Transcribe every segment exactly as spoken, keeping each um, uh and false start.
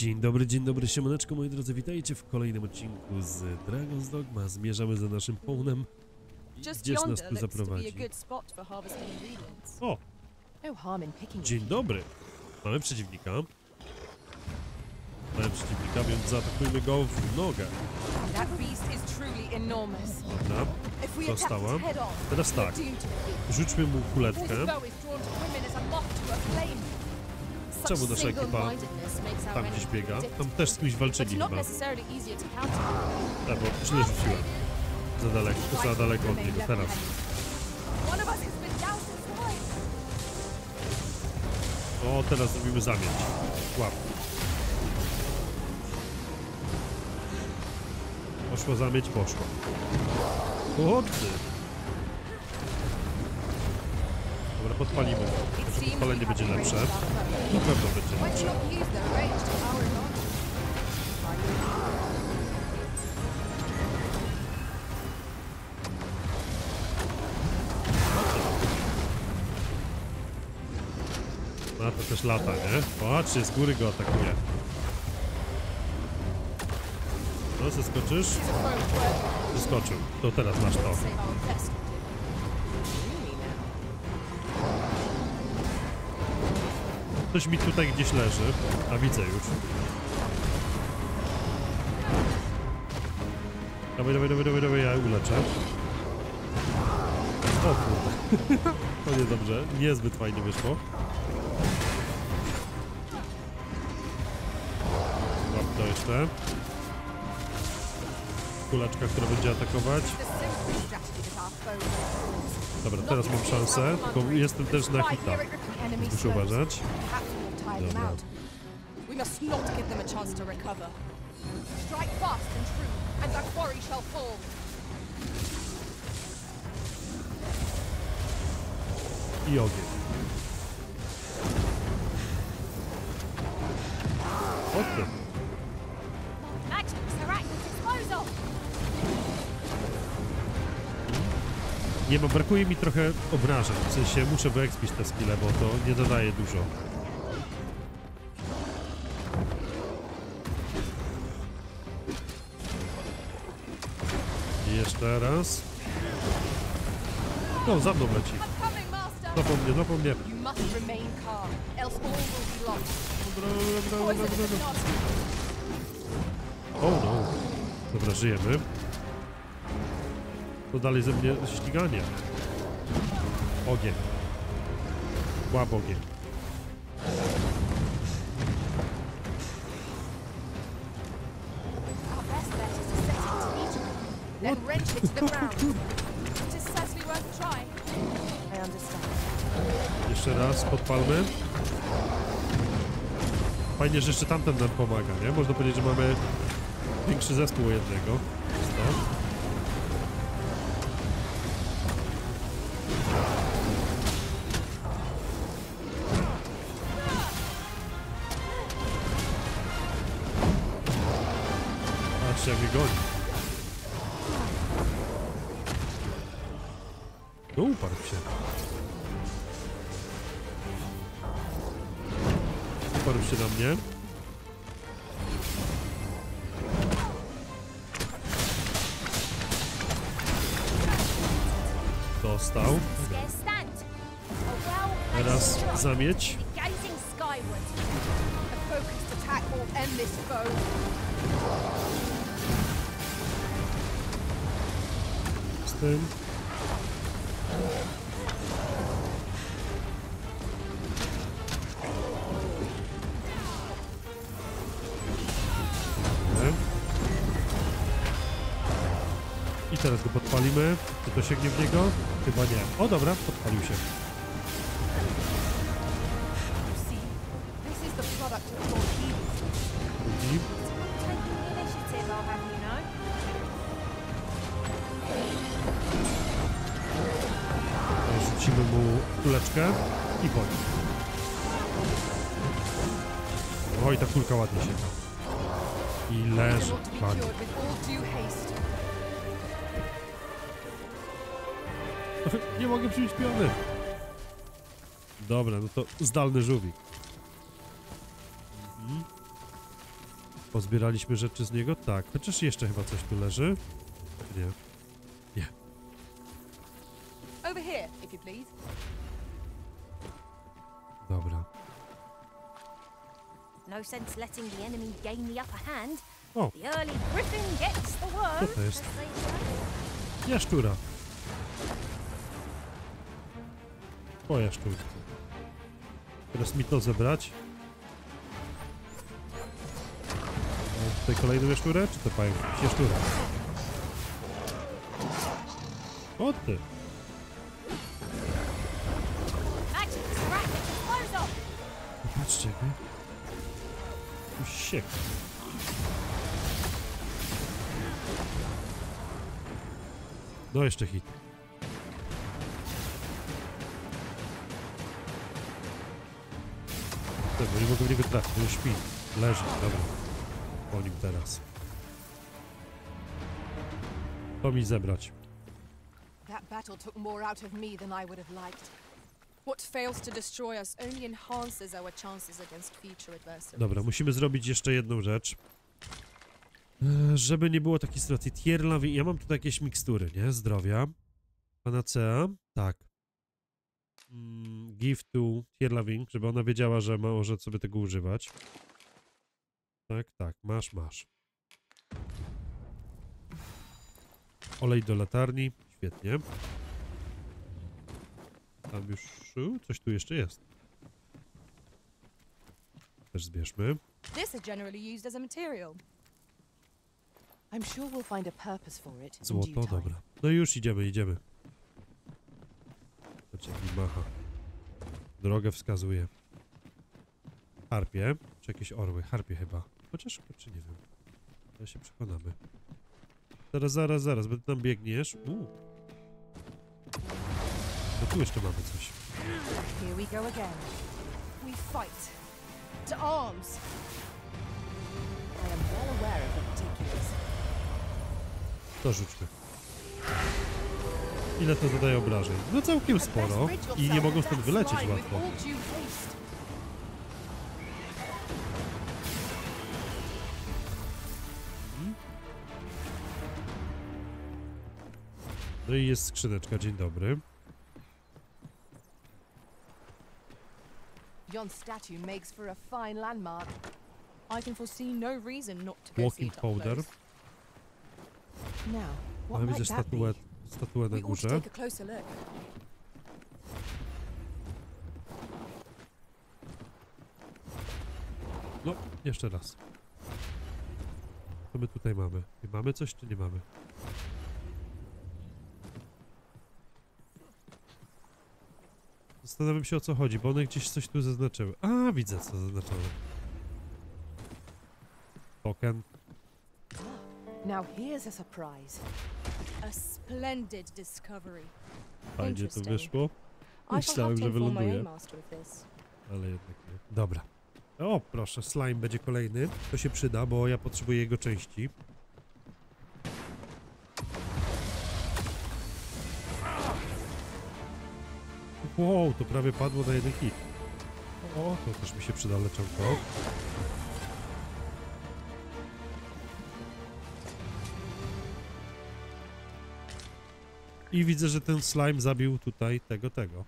Dzień dobry, dzień dobry, siemaneczko moi drodzy, witajcie w kolejnym odcinku z Dragon's Dogma. Zmierzamy za naszym połnem. Gdzież nas tu zaprowadzi? O! Dzień dobry! Mamy przeciwnika. Mamy przeciwnika, więc zaatakujmy go w nogę. Dobra, dostała. Teraz tak, rzućmy mu kuletkę. Czemu nasza ekipa tam gdzieś biega? Tam też z kimś walczyli chyba. Tak, bo źle rzuciłem. Za daleko, za daleko od niego, teraz. O, teraz zrobimy zamieć. Łap. Poszło zamieć, poszło. Chłopcy! Dobra, podpalimy. Może podpalenie będzie lepsze. Na pewno będzie lepsze. A to też lata, nie? Patrzcie, z góry go atakuje. No, zeskoczysz? Zeskoczył. To teraz masz to. Ktoś mi tutaj gdzieś leży, a widzę już. Dawaj, dawaj, dawaj, dawaj, dawaj, ja uleczę. O kurde. To niedobrze, niezbyt fajnie wyszło. Łap to jeszcze. Kuleczka, która będzie atakować. Dobra, teraz mam szansę, tylko jestem też na hita. Muszę uważać. Dobra. I ogień. Okej. Nie, bo brakuje mi trochę obrażeń, w sensie muszę wyekspić te skille, bo to nie dodaje dużo. I jeszcze raz. No, za mną leci. No po mnie, no po mnie. Dobra, dobra, dobra, dobra. O no. Dobra, żyjemy. To dalej ze mnie ściganie. Ogień. Łap ogień. Jeszcze raz podpalmy. Fajnie, że jeszcze tamten nam pomaga, nie? Można powiedzieć, że mamy większy zespół jednego. Stop. Jak mnie goni. No uparł się. Uparł się na mnie. Dostał. Teraz zamieć. Tym. I teraz go podpalimy. Czy to sięgnie w niego? Chyba nie. O dobra, podpalił się. Kuleczkę i boli. Oj, ta kulka ładnie sięga. I leży. Pani. Nie mogę przyjść piony. Dobra, no to zdalny żółwik. Mhm. Pozbieraliśmy rzeczy z niego? Tak. Chociaż jeszcze chyba coś tu leży. Nie. Nie. Dobra. O! Co to jest? Jaszczura. O, jaszczur. Teraz mi to zebrać. Mam tutaj kolejną jaszczurę, czy to pająk? Jaszczura. O ty! Patrzcie, nie? Tu się. No jeszcze hit. Dobra, nie mogę w niego trafić, bo śpi. Leży, dobra. Po nim teraz. To mi zebrać. That battle took more out of me than I would have liked. What fails to destroy us only enhances our chances against future adversaries. Dobra, musimy zrobić jeszcze jedną rzecz. Żeby nie było takiej sytuacji. Teerlawin. Ja mam tutaj jakieś mikstury, nie? Zdrowia. Panacea. Tak. Mm, give to Teerlawin, żeby ona wiedziała, że może sobie tego używać. Tak, tak. Masz, masz. Olej do latarni. Świetnie. Tam już... Coś tu jeszcze jest. Też zbierzmy. Złoto, dobra. No już idziemy, idziemy. Zobaczcie, jaki macha. Drogę wskazuje. Harpie, czy jakieś orły? Harpie chyba. Chociaż, czy nie wiem. To się przekonamy. Zaraz, zaraz, zaraz, bo ty tam biegniesz. Uuu. No tu jeszcze mamy coś. Here we go again. We fight. To arms. I am well aware of the particulars. To rzućmy. Ile to dodaje obrażeń? No całkiem sporo. I nie mogą stąd wylecieć łatwo. No i jest skrzyneczka. Dzień dobry. Walking powder. Ale widzę statuę, statuę na górze. No, jeszcze raz. Co my tutaj mamy? Nie mamy coś, czy nie mamy? Zastanawiam się, o co chodzi, bo one gdzieś coś tu zaznaczyły. A, widzę, co zaznaczono. Token. Now here's a surprise. A splendid discovery. Fajnie to wyszło. Myślałem, że wyląduje. Ale jednak nie. Dobra. O, proszę, slime będzie kolejny. To się przyda, bo ja potrzebuję jego części. Wow, to prawie padło na jeden hit. O, to też mi się przyda leczonko. I widzę, że ten slime zabił tutaj tego, tego.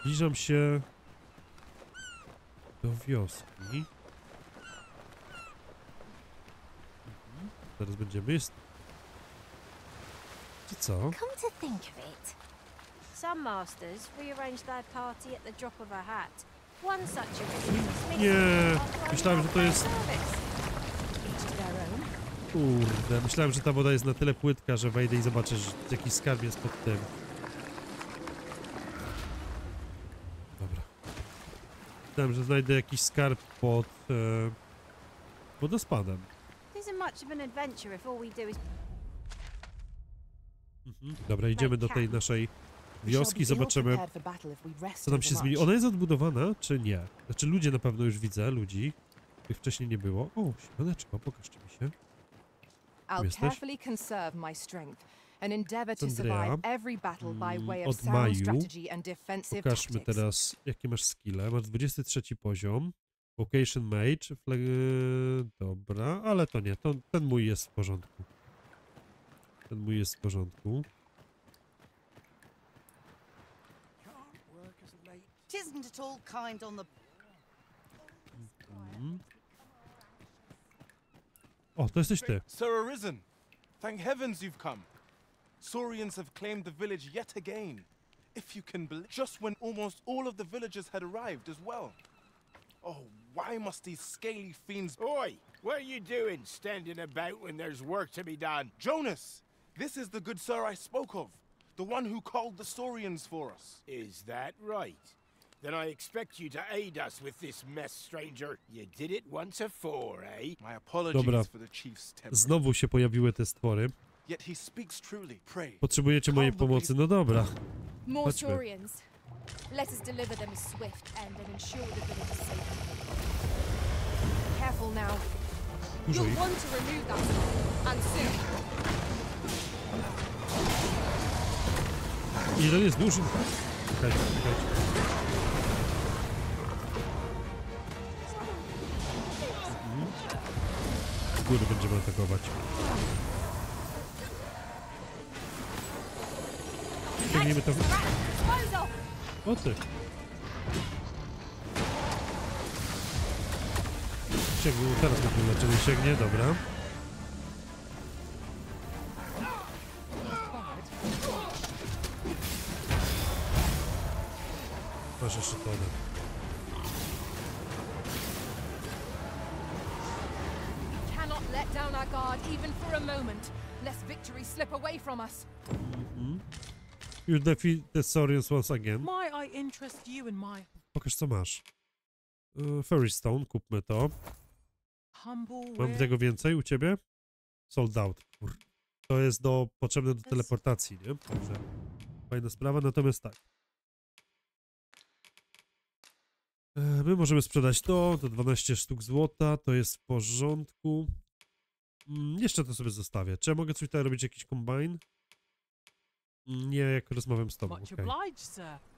Zbliżam się do wioski. Teraz będziemy jest... Czy co? Nie, myślałem, że to jest... Kurde, myślałem, że ta woda jest na tyle płytka, że wejdę i zobaczę, że jakiś skarb jest pod tym. Dobra. Myślałem, że znajdę jakiś skarb pod e, wodospadem. Mhm. Dobra, idziemy do tej naszej wioski, zobaczymy, co tam się zmieni. Ona jest odbudowana, czy nie? Znaczy ludzie na pewno już widzę, ludzi, których wcześniej nie było. O, śmianeczko, pokażcie mi się. I'll carefully conserve my strength and endeavor to survive every battle by way of sound strategy and defensive tactics. Pokażmy teraz, jakie masz skille. Masz dwudziesty trzeci poziom. Vocation Mage, flag... dobra, ale to nie, to, ten mój jest w porządku. Ten mój jest w porządku. Mhm. O, to jesteś ty. Sir Arisen, thank heavens you've come. Saurians have claimed the village yet again. If you can believe, just when almost all of the villagers had arrived as well. Oh, why must these scaly fiends... Oi! What are you doing standing about when there's work to be done? Jonas! This is the good sir I spoke of. The one who called the Saurians for us. Is that right? Then I expect you to aid us with this mess, stranger. You did it once before, eh? My apologies for the chief's temper. Znowu się pojawiły te stwory. Yet he speaks truly. Pray. Potrzebujecie mojej pomocy. No dobra. More Saurians. Let us deliver them swift and ensure the village is safe. Careful now. You'll want to remove that and soon. Jeden jest duży. Czekajcie, czekajcie. Z góry będziemy atakować. Ciągniemy to w... O ty! Sięgnął, teraz na pewno leczenie sięgnie, dobra. Proszę szytony. Mhm. You defeat the Saurians once again. My, I interest you in my... Pokaż co masz. Yy, Fairy Stone, kupmy to. Mam tego więcej u ciebie? Sold out. To jest do, potrzebne do teleportacji, nie? Także fajna sprawa, natomiast tak. Yy, my możemy sprzedać to, to dwanaście sztuk złota, to jest w porządku. Yy, jeszcze to sobie zostawię. Czy ja mogę coś tutaj robić, jakiś combine? Nie, jak rozmawiam z tobą, okay.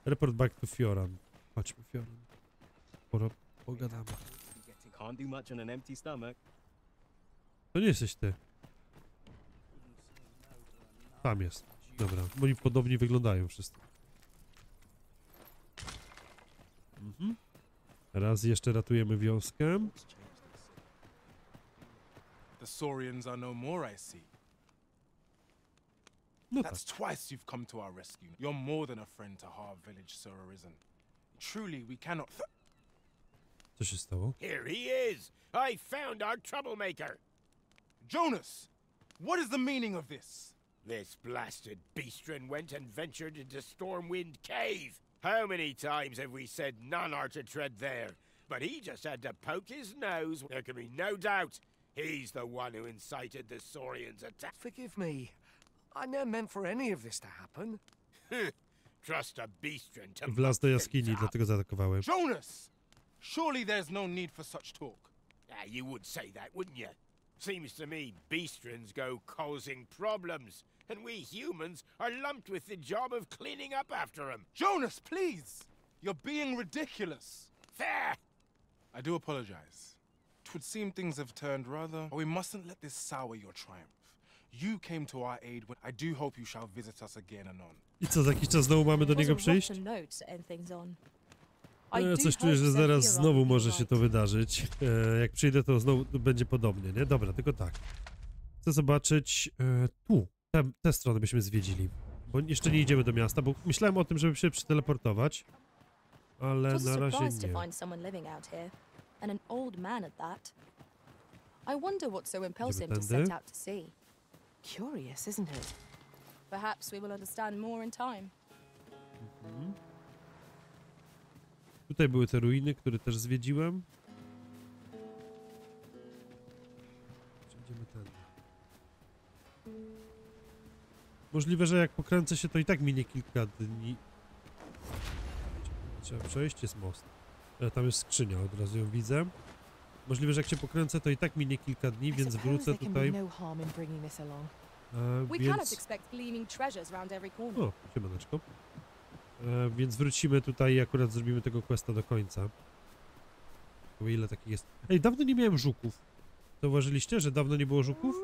Report back to Fioran. Chodźmy, Fioran. Poro... pogadamy. To nie jesteś ty. Tam jest. Dobra, oni podobnie wyglądają wszyscy. Mhm. Raz jeszcze ratujemy wioskę. The Saurians are no more, I see. No tak. That's twice you've come to our rescue. You're more than a friend to our village, Sir Arisen. Truly, we cannot. Co się stało? Here he is. I found our troublemaker. Jonas, what is the meaning of this? This blasted beastron went and ventured into Stormwind Cave. How many times have we said none are to tread there? But he just had to poke his nose. There can be no doubt. He's the one who incited the Saurians' attack. Forgive me. I never meant for any of this to happen. Trust a beast and to wlazł do jaskini, dlatego zaatakowałem. Jonas! Surely there's no need for such talk. Ah, you would say that, wouldn't you? Seems to me beastrons go causing problems, and we humans are lumped with the job of cleaning up after them. Jonas, please! You're being ridiculous. Fair! I do apologize. 'Twould seem things have turned rather... But we mustn't let this sour your triumph. You came to our aid. I do hope you shall visit us again anon. I co, za jakiś czas znowu mamy do niego przyjść? No, coś czuję, że zaraz znowu może się to wydarzyć. E, jak przyjdę, to znowu będzie podobnie, nie? Dobra, tylko tak. Chcę zobaczyć... E, tu, te, te strony byśmy zwiedzili. Bo jeszcze nie idziemy do miasta, bo myślałem o tym, żeby się przeteleportować. Ale na razie nie. Curious, isn't it? Perhaps we will understand more in time. Mhm. Tutaj były te ruiny, które też zwiedziłem. Przejdziemy tędy. Możliwe, że jak pokręcę się, to i tak minie kilka dni. Trzeba przejść, jest most. Ale tam jest skrzynia, od razu ją widzę. Możliwe, że jak się pokręcę, to i tak minie kilka dni, więc wrócę tutaj. E, więc... O, siemaneczko. E, więc wrócimy tutaj i akurat zrobimy tego questa do końca. Ciekawe ile takich jest. Ej, dawno nie miałem żuków. Zauważyliście, że dawno nie było żuków?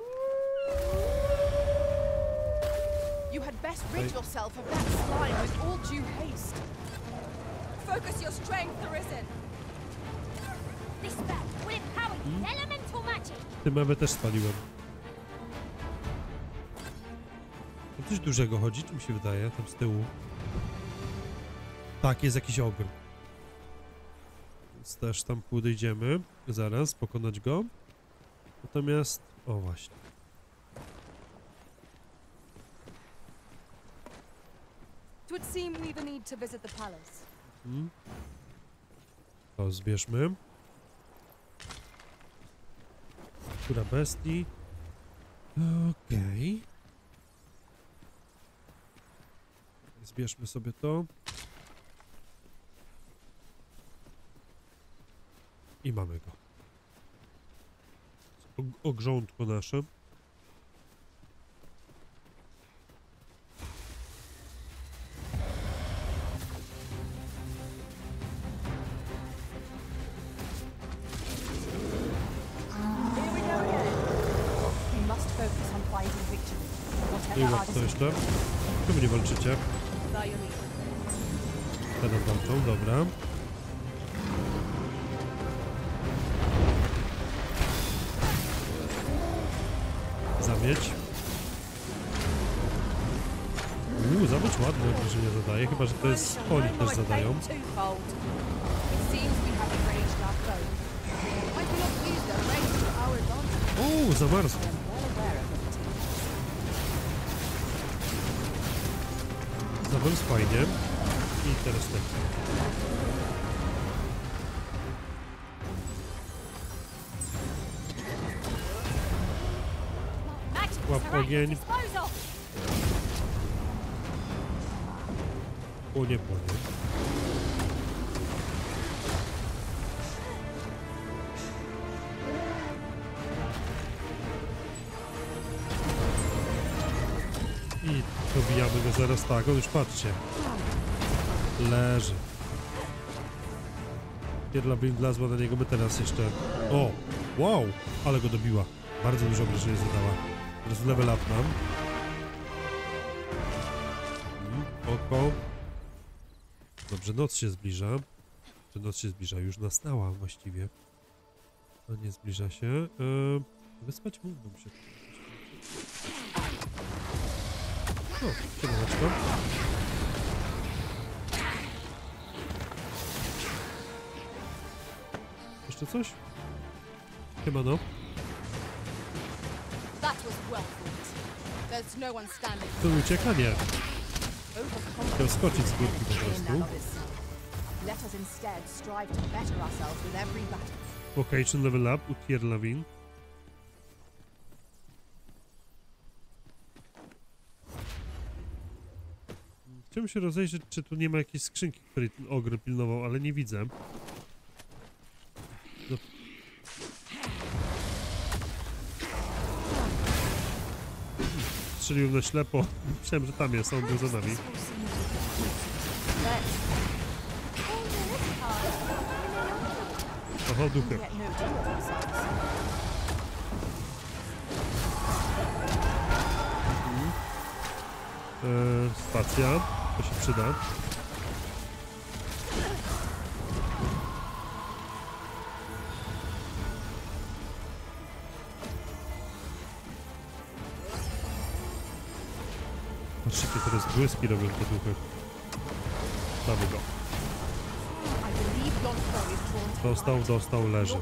Tym mamy też spaliłem. Tam coś dużego chodzi, czy mi się wydaje, tam z tyłu. Tak, jest jakiś ogr. Więc też tam podejdziemy. Zaraz, pokonać go. Natomiast... O, właśnie. Hmm. To zbierzmy. Która bestii. Okej. Okay. Zbierzmy sobie to. I mamy go. Ogrządko nasze. Nie ma co jeszcze. Czemu nie walczycie? Teraz walczą, dobra. Zamieć. Uuu, zamieć ładne obrażenia zadaje, chyba że to jest... Oni też zadają. Uuu, zamarzło. Zamarzł fajnie. I teraz tak. Łap ogień. Płonie, płonie. I dobijamy go zaraz tak. On już patrzcie. Leży. Kirlavin wlazła na niego, my teraz jeszcze... O! Wow! Ale go dobiła. Bardzo dużo obrażeń zadała. Teraz level up nam. Oko. Dobrze, noc się zbliża. Czy noc się zbliża? Już nastała właściwie. A nie zbliża się. Eee, wyspać mógłbym się. O, ciemnoczko. Jeszcze coś? Chyba no. Tu ucieka? Nie. Chciał skoczyć z górki po prostu. Vocation level up u Kirlavin. Chciałem się rozejrzeć, czy tu nie ma jakiejś skrzynki, której ten ogr pilnował, ale nie widzę. No. Strzelił na ślepo. Myślałem, że tam jest, on był za nami. Oho, duchy. Eee, spacja. To się przyda. Szybkie teraz błyski robią te duchy. Damy go. Dostał, dostał, leży.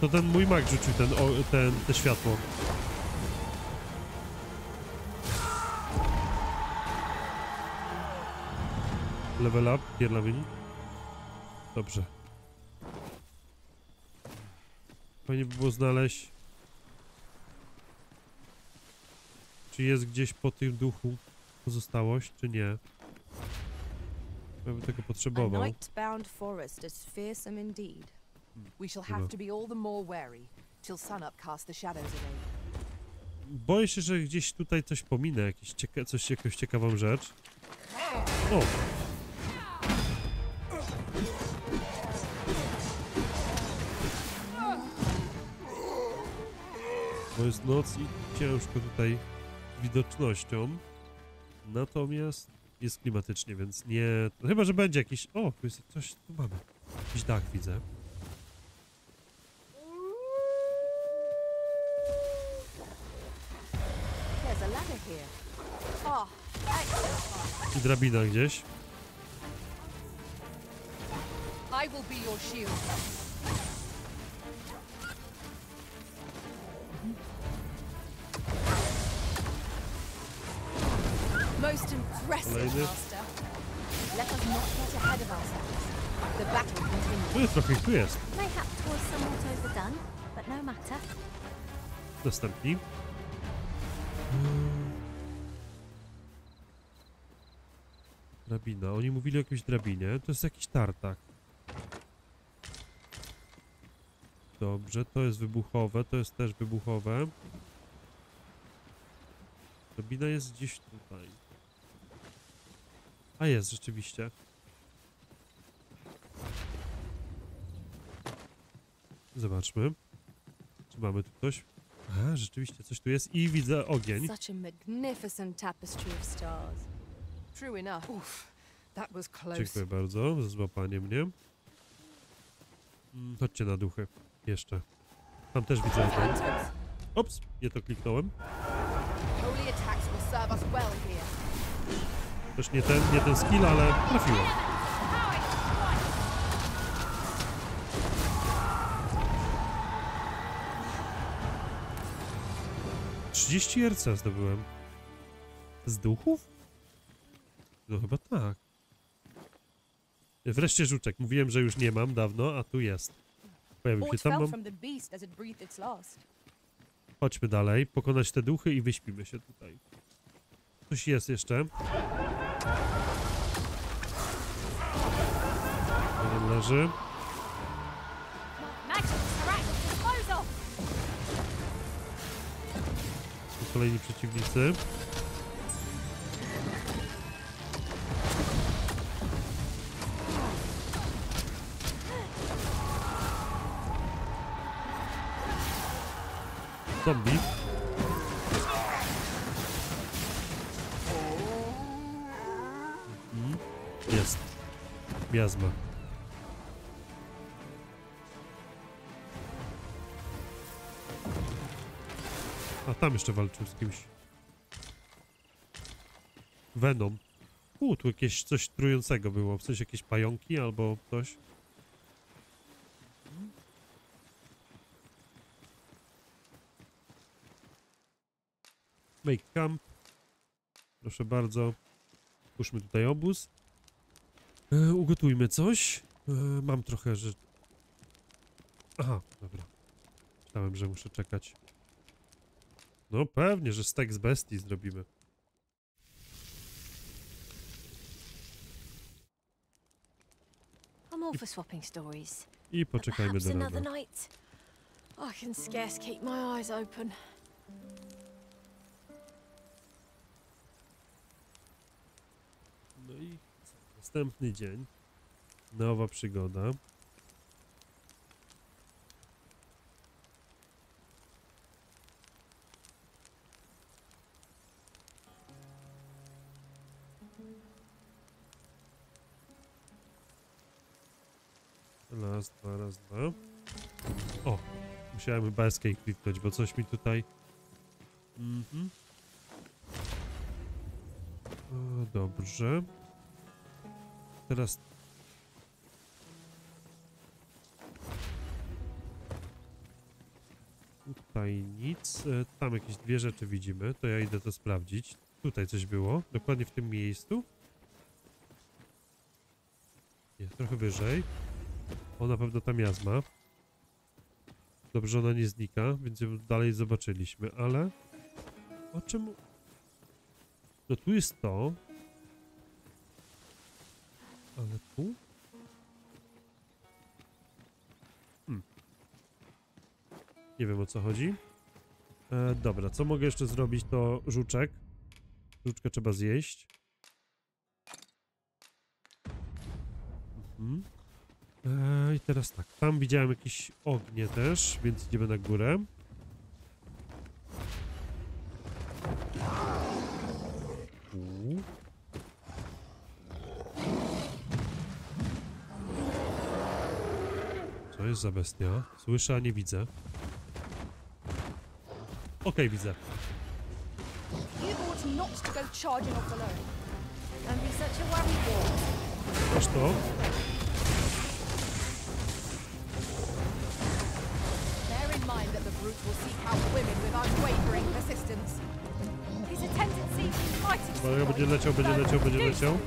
To ten mój mag rzucił ten, o, ten, te światło. Level up, Kirlavin. Dobrze. Fajnie by było znaleźć... Czy jest gdzieś po tym duchu pozostałość, czy nie? Ja bym tego potrzebował. Chyba. Boję się, że gdzieś tutaj coś pominę, jakiś cieka coś, jakąś ciekawą rzecz. O! bo jest noc i ciężko tutaj widocznością. Natomiast jest klimatycznie, więc nie... No, chyba, że będzie jakiś... O, jest coś tu mamy. Jakiś dach widzę. I drabina gdzieś. Kolejny. Tu jest trochę, tu jest. Dostępni. Drabina. Oni mówili o jakiejś drabinie. To jest jakiś tartak. Dobrze, to jest wybuchowe. To jest też wybuchowe. Drabina jest gdzieś tutaj. A jest, rzeczywiście. Zobaczmy. Czy mamy tu coś? Aha, rzeczywiście coś tu jest i widzę ogień. Dziękuję bardzo za złapanie mnie. Chodźcie na duchy. Jeszcze. Tam też widzę. Ops, nie to kliknąłem. Też nie ten, nie ten skill, ale trafiłem. trzydzieści R C zdobyłem. Z duchów? No chyba tak. Wreszcie żuczek. Mówiłem, że już nie mam dawno, a tu jest. Pojawił się tam. Mam... Chodźmy dalej, pokonać te duchy i wyśpimy się tutaj. Coś jest jeszcze. Jeden leży. Tu kolejni przeciwnicy. Zombie. Mhm. Jest. Miazma. A tam jeszcze walczył z kimś. Venom. U, tu jakieś coś trującego było. W sensie jakieś pająki albo coś. Make camp. Proszę bardzo. Puszczmy tutaj obóz. E, ugotujmy coś. E, mam trochę, że... Aha, dobra. Myślałem, że muszę czekać. No pewnie, że stek z bestii zrobimy. I, I poczekajmy do rana. No i następny dzień. Nowa przygoda. Raz, dwa, raz, dwa. O! Musiałem chyba escape kliknąć, bo coś mi tutaj... Mhm. O, dobrze. Teraz... Tutaj nic. Tam jakieś dwie rzeczy widzimy. To ja idę to sprawdzić. Tutaj coś było. Dokładnie w tym miejscu. Nie, trochę wyżej. O, na pewno ta miazma. Dobrze, ona nie znika, więc ją dalej zobaczyliśmy, ale... O czym... No tu jest to. Ale tu? Hmm. Nie wiem, o co chodzi. E, dobra, co mogę jeszcze zrobić, to żuczek. Żuczkę trzeba zjeść. Mhm. E, I teraz tak, tam widziałem jakieś ognie też, więc idziemy na górę. To jest za bestia. Słyszę, a nie widzę. Okej, widzę. Masz to? Uwaga, będzie leciał, będzie leciał, będzie leciał.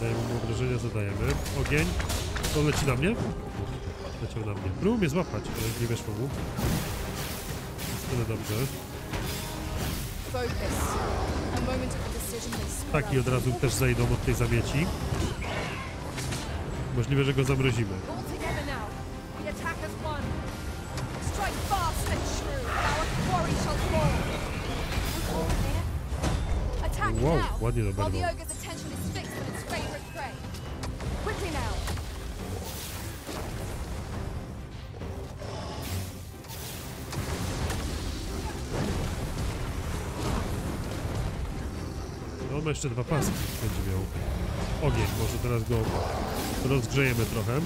Zadajemy mu obrażenia, zadajemy. Ogień. To leci na mnie? Leciał na mnie. Próbuj mnie złapać, ale nie weszło mu. Tyle dobrze. Taki od razu też zejdą od tej zamieci. Możliwe, że go zamrozimy. Wow, ładnie dobrego. No, ma jeszcze dwa paski, będzie miał ogień. Może teraz go rozgrzejemy trochę.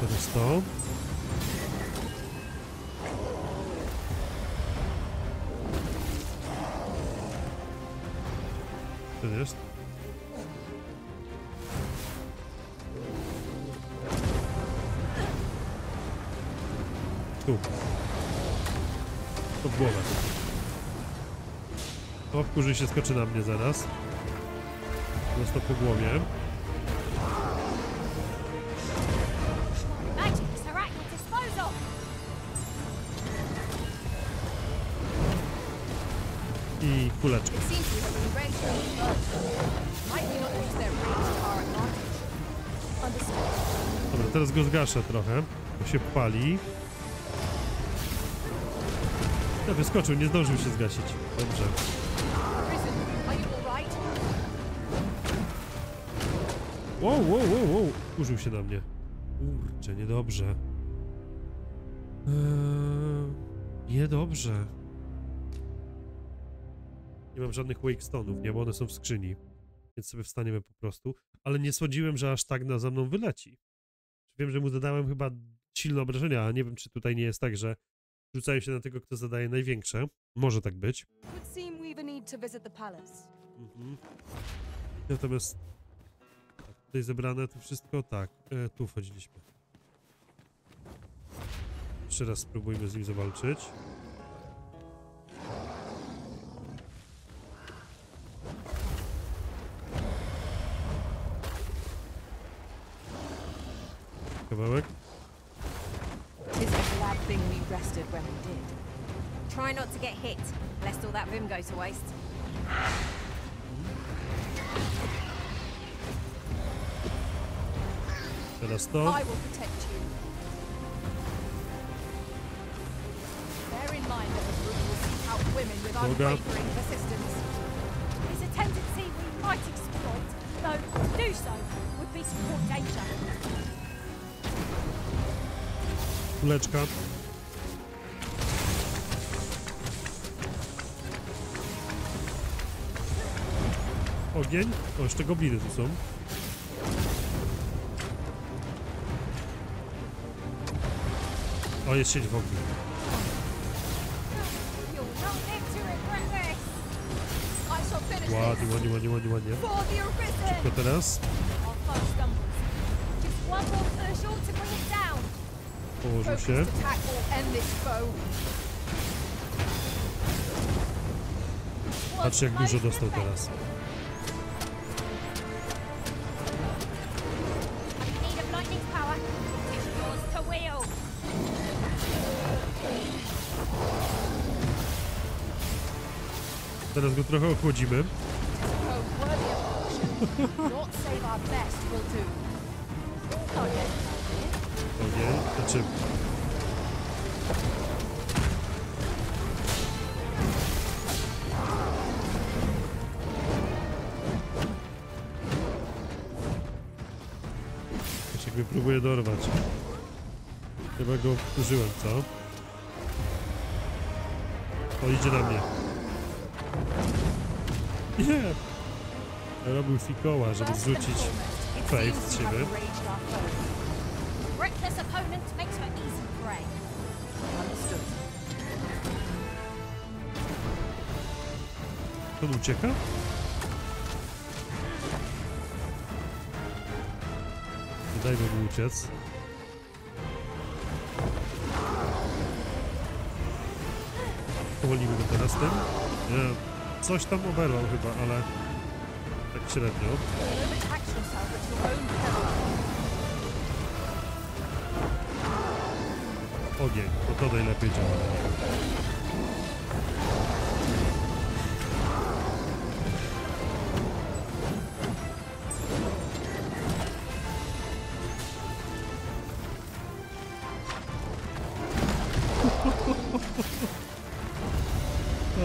Teraz to. To jest. Tu. Pod głowę. O, wkurzy się, skoczy na mnie zaraz. Prosto po głowie. I kuleczka. Dobra, teraz go zgaszę trochę, bo się pali. No, wyskoczył, nie zdążył się zgasić. Dobrze. Wow, wow, wow, wow. Użył się na mnie. Kurczę, niedobrze. Eee, niedobrze. Nie mam żadnych wakestone'ów, nie, bo one są w skrzyni. Więc sobie wstaniemy po prostu. Ale nie sądziłem, że aż tak na za mną wyleci. Wiem, że mu zadałem chyba silne obrażenia, a nie wiem, czy tutaj nie jest tak, że rzucają się na tego, kto zadaje największe. Może tak być. Mhm. Natomiast tutaj zebrane to wszystko, tak, e, tu wchodziliśmy. Jeszcze raz spróbujmy z nim zawalczyć. Kawałek. Teraz to. Boga. Kuleczka. Ogień. O, jeszcze gobliny tu są. O, jest sieć w ogóle. Ładnie, ładnie, ładnie, ładnie, ładnie. Szybko teraz. Położył się. Patrz, jak dużo dostał teraz. Teraz go trochę ochłodzimy. Ogień, znaczy... jakby próbuję dorwać. Chyba go użyłem, co? O, idzie na mnie. Nie! Yeah. Robił fikoła, żeby zrzucić fave z siebie. To on ucieka? Nie dajmy mu uciec. Powolimy go teraz tym. Nie, coś tam oberwał chyba, ale tak średnio. Ogień, bo to najlepiej działa.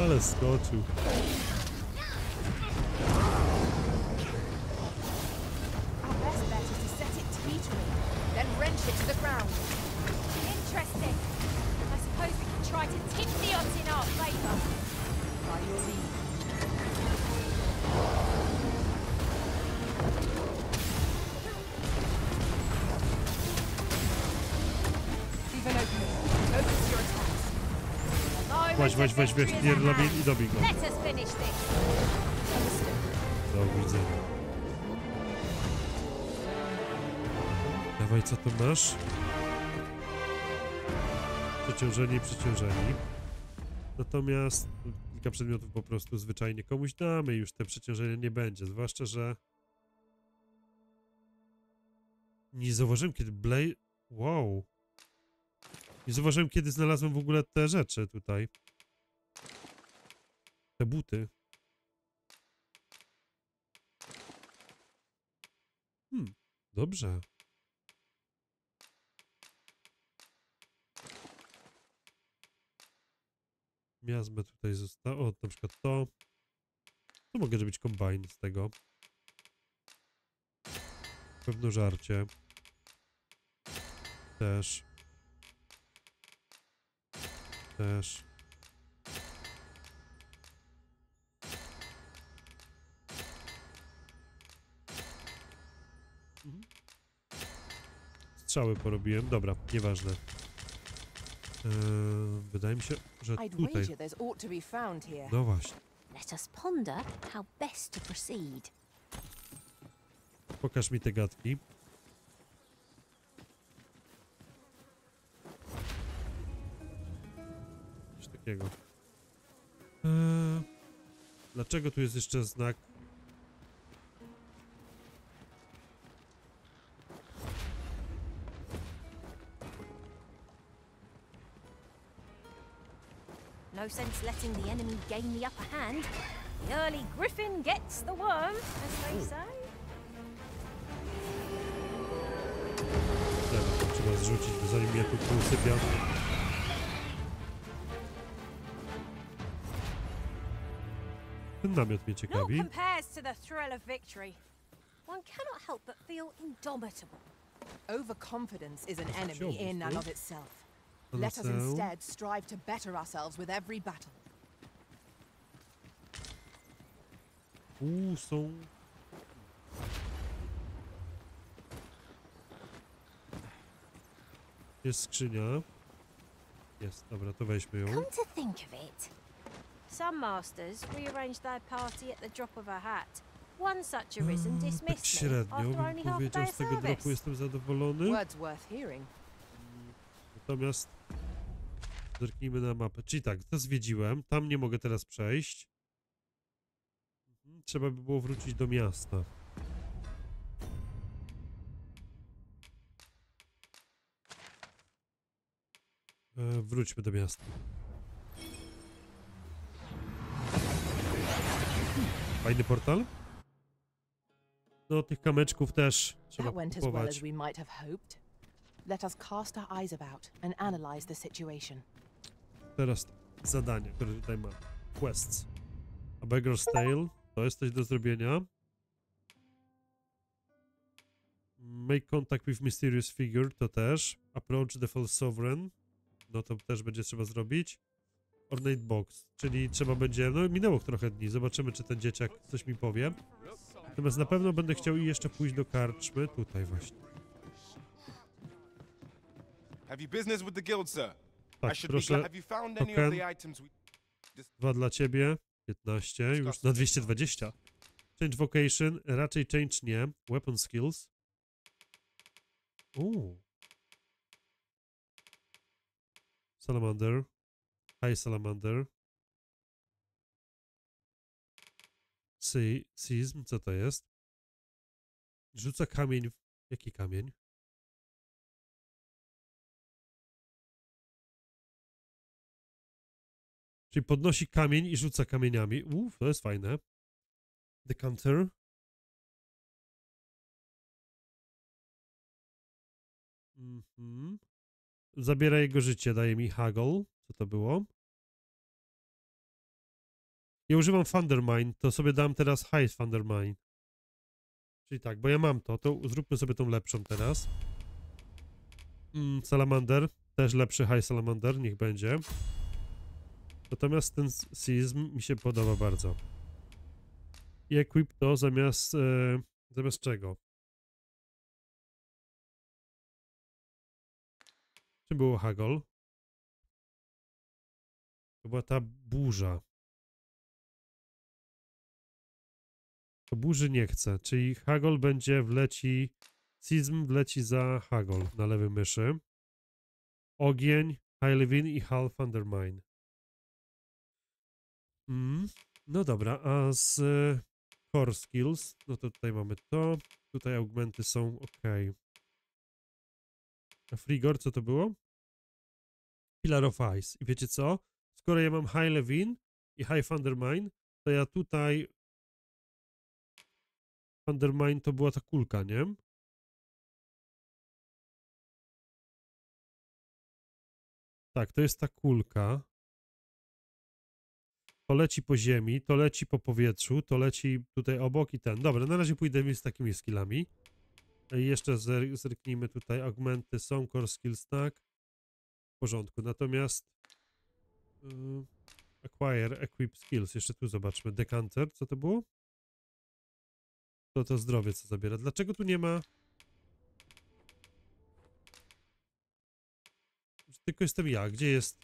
Ale skoczył. Weź, weź, weź, weź, Teerlawin i dobij go. Do widzenia. Dawaj, co tu masz? Przeciążeni, przeciążeni. Natomiast kilka przedmiotów po prostu zwyczajnie komuś damy i już te przeciążenie nie będzie. Zwłaszcza, że... Nie zauważyłem, kiedy Blade... Wow. Nie zauważyłem, kiedy znalazłem w ogóle te rzeczy tutaj. Te buty. Hmm, dobrze. Miazmę tutaj zostało. O, na przykład to. To mogę zrobić kombajn z tego. Pewno żarcie. Też. Też. Strzały porobiłem. Dobra, nieważne. Eee, wydaje mi się, że tutaj... No właśnie. Pokaż mi te gadki. Coś takiego. Eee, dlaczego tu jest jeszcze znak? No sense letting the enemy gain the upper hand. The early griffin gets the worm, as they say. Dobra, trzeba zrzucić, bo zanim mnie tu usypia. Ten namiot mnie ciekawi. Not compares to the thrill of victory. One cannot help but feel indomitable. Overconfidence is an enemy in and of itself. Let us instead strive to better ourselves with every battle. Uuu, są... Jest skrzynia. Jest, dobra, to weźmy ją. Come to think of it. Some masters rearrange their party at the drop of a hat. One such Arisen dismissed me after only half a day of service. Tak średnio bym powiedział, z tego dropu jestem zadowolony. Natomiast zerknijmy na mapę. Czyli tak, to zwiedziłem. Tam nie mogę teraz przejść. Trzeba by było wrócić do miasta. E, wróćmy do miasta. Fajny portal? No, tych kamyczków też trzeba kupować. Let us cast our eyes about and analyze the situation. Teraz zadanie, które tutaj mamy. Quests. A Beggar's Tale. To jest coś do zrobienia. Make contact with mysterious figure, to też. Approach the false sovereign, no to też będzie trzeba zrobić. Ornate box, czyli trzeba będzie, no minęło trochę dni, zobaczymy czy ten dzieciak coś mi powie. Natomiast na pewno będę chciał jeszcze pójść do karczmy, tutaj właśnie. Tak, proszę, token. Dwa dla ciebie, piętnaście, już na dwieście dwadzieścia. Change vocation, raczej change nie. Weapon skills. Uuu. Salamander. High Salamander. Seism, co to jest? Rzuca kamień. Jaki kamień? Czyli podnosi kamień i rzuca kamieniami. Uff, to jest fajne. Decanter. Mhm. Zabiera jego życie, daje mi Haggle. Co to było? Ja używam Thundermine, to sobie dam teraz High Thundermine. Czyli tak, bo ja mam to, to zróbmy sobie tą lepszą teraz. Mm, Salamander, też lepszy High Salamander, niech będzie. Natomiast ten Seism mi się podoba bardzo. I equip to zamiast... Yy, zamiast czego? Czy było Haggle? To była ta burza. To burzy nie chcę, czyli Haggle będzie wleci... Seism wleci za Haggle na lewy myszy. Ogień, High Levin i High Thundermine. Mm, no dobra, a z y, Core Skills, no to tutaj mamy to. Tutaj augmenty są ok. A Frigor, co to było? Pillar of Ice. I wiecie co? Skoro ja mam High Levin i High Thundermine, to ja tutaj... Thundermine to była ta kulka, nie? Tak, to jest ta kulka. To leci po ziemi, to leci po powietrzu, to leci tutaj obok i ten. Dobra, na razie pójdę z takimi skillami. I jeszcze zer zerknijmy tutaj. Augmenty są, core skills, tak. W porządku, natomiast... Yy, acquire, equip skills. Jeszcze tu zobaczmy. Decanter, co to było? To to zdrowie, co zabiera. Dlaczego tu nie ma... Tylko jestem ja. Gdzie jest...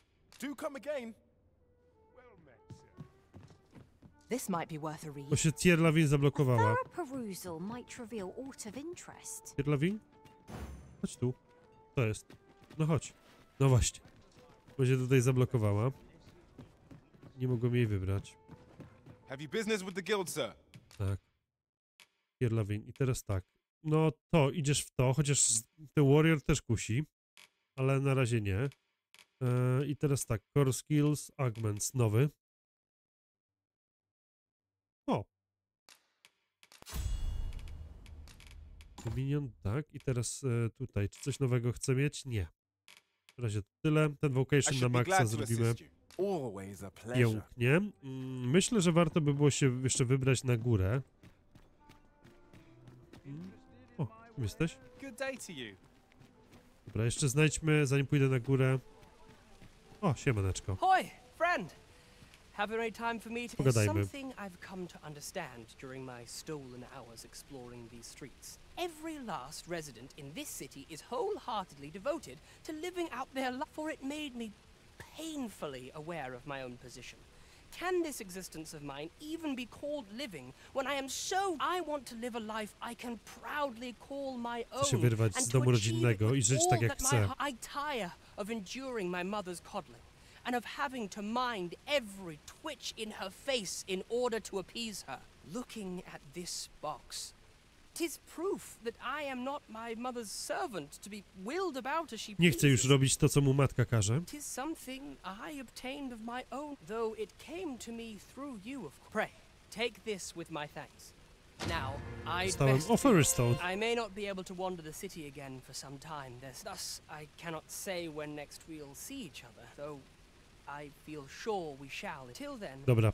To się Teerlawin zablokowała. Teerlawin? Chodź tu. To jest. No chodź. No właśnie. Bo się tutaj zablokowała. Nie mogłem jej wybrać. Tak. Teerlawin. I teraz tak. No to idziesz w to, chociaż The Warrior też kusi. Ale na razie nie. Yy, I teraz tak. Core Skills, Augments. Nowy. O! Dominion, tak. I teraz y, tutaj, czy coś nowego chcę mieć? Nie. W razie to tyle. Ten Vocation na maksa zrobimy. Pięknie. Myślę, że warto by było się jeszcze wybrać na górę. O, kim jesteś? Dobra, jeszcze znajdźmy, zanim pójdę na górę. O, siemaneczko. Hoj, friend! Pogadajmy. Chcę się wyrwać z domu rodzinnego i żyć tak jak chcę. And of having to mind every twitch in her face in order to appease her. Looking at this box, 'tis proof that I am not my mother's servant to be willed about as she pleases. Nie chcę już robić to, co mu matka każe. 'Tis something I obtained of my own, though it came to me through you, of course. Pray, take this with my thanks. Now, I'd best stone. I may not be able to wander the city again for some time. There's thus I cannot say when next we'll see each other, though. I feel sure we shall. Till then. Dobra.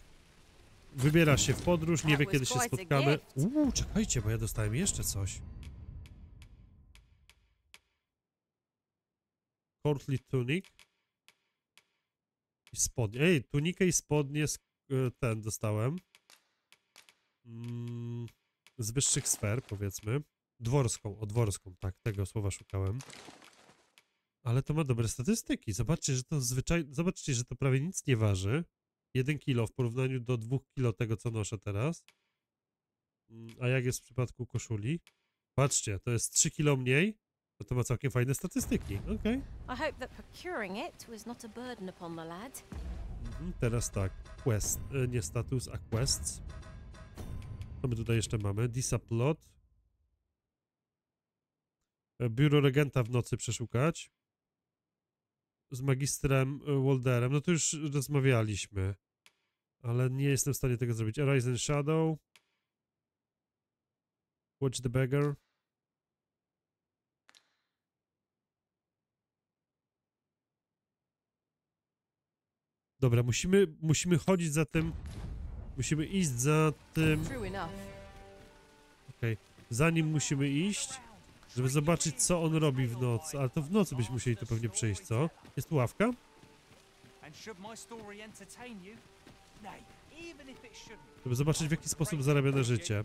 Wybiera się w podróż, nie wie kiedy się spotkamy. Uuu, czekajcie, bo ja dostałem jeszcze coś. Courtly tunic. I spodnie. Ej, tunikę i spodnie ten dostałem. Mm, z wyższych sfer, powiedzmy. Dworską, o dworską, tak, tego słowa szukałem. Ale to ma dobre statystyki. Zobaczcie, że to zwyczaj... Zobaczcie, że to prawie nic nie waży. jeden kilo w porównaniu do dwóch kilo tego, co noszę teraz. A jak jest w przypadku koszuli? Patrzcie, to jest trzy kilo mniej. No to ma całkiem fajne statystyki. Okej. Okay. Mhm, teraz tak. Quest. Nie status, a quests. Co my tutaj jeszcze mamy? Disapplot. Biuro regenta w nocy przeszukać. Z magistrem Walderem. No to już rozmawialiśmy. Ale nie jestem w stanie tego zrobić. Arisen Shadow. Watch the beggar. Dobra, musimy, musimy chodzić za tym. Musimy iść za tym. Okej. Okay. Za nim musimy iść, żeby zobaczyć, co on robi w nocy. Ale to w nocy byśmy musieli to pewnie przejść, co? Jest tu ławka? Żeby zobaczyć, w jaki sposób zarabia na życie.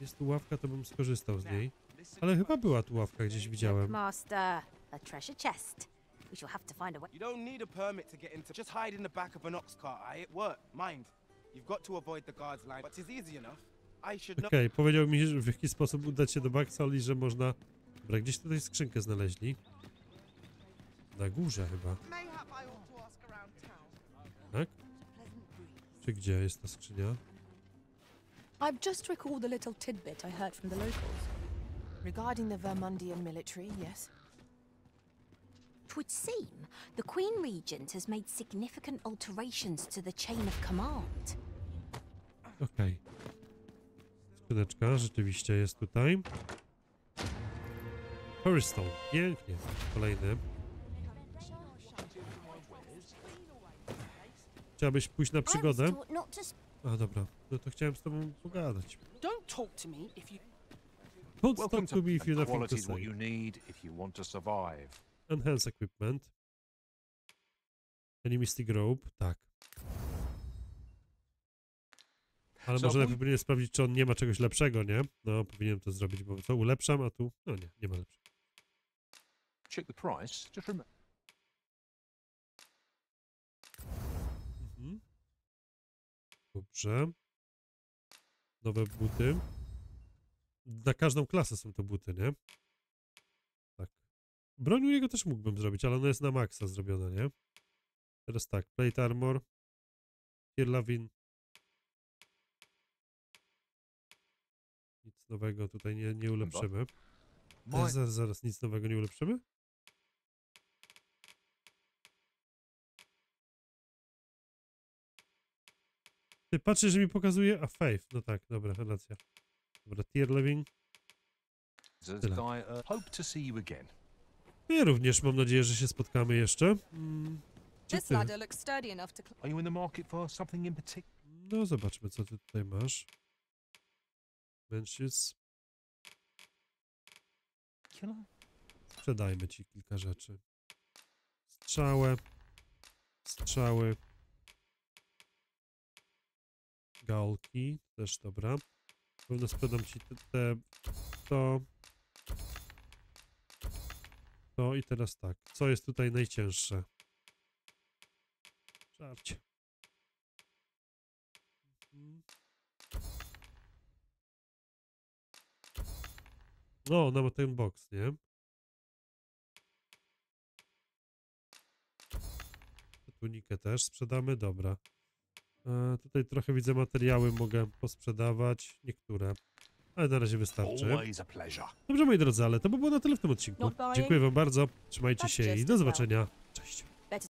Jest tu ławka, to bym skorzystał z niej. Ale chyba była tu ławka, gdzieś widziałem. Okej, okay, powiedział mi, że w jaki sposób udać się do Baxoli, że można... Dobra, gdzieś tutaj skrzynkę znaleźli. Na górze chyba. Tak? Czy gdzie jest ta skrzynia? I've just recalled a little tidbit I heard from the locals regarding the Vermundian military, yes. It would seem the Queen Regent has made significant alterations to the chain of command. Okej. Okay. Skrzyneczka rzeczywiście jest tutaj. Hearthstone. Pięknie. Kolejny. Chciałabyś pójść na przygodę? A dobra, no to chciałem z tobą pogadać. Don't talk to me if you... Don't talk to me if you nothing to say. Enhance equipment. Animistic rope, tak. Ale może lepiej powinien sprawdzić, czy on nie ma czegoś lepszego, nie? No, powinienem to zrobić, bo co, ulepszam, a tu... No nie, nie ma lepszego. Check the price. Just remember. Mhm. Dobrze. Nowe buty. Na każdą klasę są to buty, nie? Tak. Broń u niego też mógłbym zrobić, ale ona jest na maksa zrobiona, nie? Teraz tak, plate armor. Kirlavin. Nic nowego tutaj nie, nie ulepszymy. Zaraz, zaraz, zaraz, nic nowego nie ulepszymy? Ty patrzysz, że mi pokazuje? A faith. No tak, dobra, relacja. Dobra, Teerlawin. Ja również mam nadzieję, że się spotkamy jeszcze. Mm, no zobaczmy, co ty tutaj masz. Mężczyzn. Sprzedajmy ci kilka rzeczy. Strzałę. Strzały. Gałki. Też dobra. Pewno sprzedam ci te, te... To... To i teraz tak. Co jest tutaj najcięższe? Żarcie. Mhm. No, ona ma ten box, nie? Tunikę też sprzedamy, dobra. E, tutaj trochę widzę materiały, mogę posprzedawać niektóre. Ale na razie wystarczy. Dobrze, moi drodzy, ale to by było na tyle w tym odcinku. Dziękuję wam bardzo, trzymajcie się i do zobaczenia. Cześć.